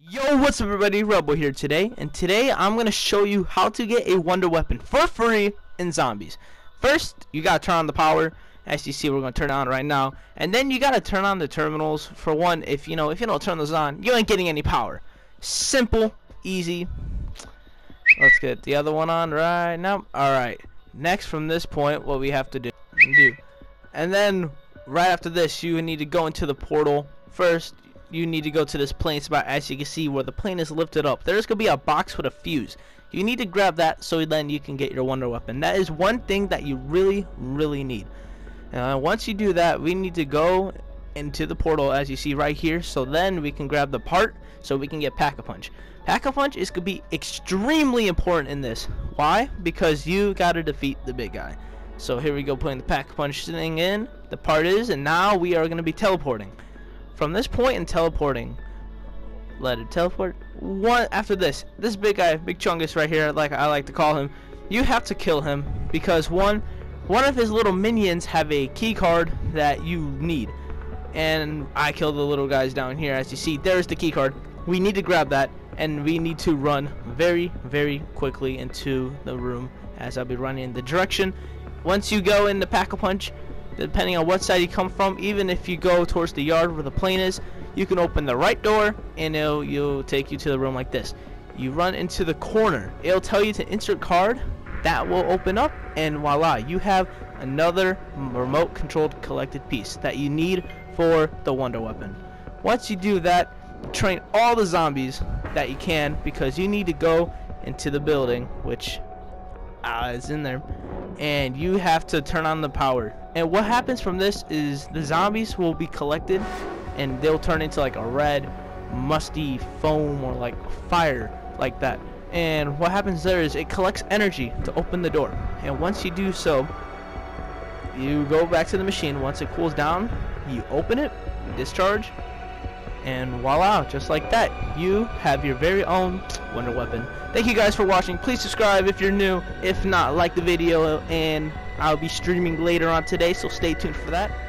Yo, what's up everybody, Rebel here today, and today I'm going to show you how to get a wonder weapon for free in Zombies. First, you got to turn on the power. As you see, we're going to turn it on right now, and then you got to turn on the terminals. For one, if you don't turn those on, you ain't getting any power. Simple, easy. Let's get the other one on right now. Alright, next from this point, what we have to do. And then, right after this, you need to go into the portal. First, you need to go to this plane spot. As you can see, where the plane is lifted up, there's going to be a box with a fuse. You need to grab that so then you can get your wonder weapon. That is one thing that you really, really need. Once you do that, we need to go into the portal, as you see right here, so then we can grab the part so we can get pack-a-punch. Pack-a-punch is going to be extremely important in this. Why? Because you got to defeat the big guy. So here we go, putting the pack-a-punch thing in. The part is, and now we are going to be teleporting. From this point in teleporting, let it teleport. One after this big guy, Big Chungus right here, like I like to call him. You have to kill him because one of his little minions have a key card that you need. And I kill the little guys down here. As you see, there's the key card. We need to grab that, and we need to run very, very quickly into the room. As I'll be running in the direction. Once you go in the pack-a-punch, depending on what side you come from, even if you go towards the yard where the plane is, you can open the right door and it'll take you to the room like this. You run into the corner, it'll tell you to insert card, that will open up, and voila, you have another remote controlled collected piece that you need for the wonder weapon. Once you do that, train all the zombies that you can, because you need to go into the building, which is in there, and you have to turn on the power. And what happens from this is the zombies will be collected and they'll turn into like a red musty foam or like fire like that, and what happens there is it collects energy to open the door. And once you do so, you go back to the machine. Once it cools down, you open it, discharge, and voila, just like that, you have your very own wonder weapon. Thank you guys for watching. Please subscribe if you're new. If not, like the video, and I'll be streaming later on today, so stay tuned for that.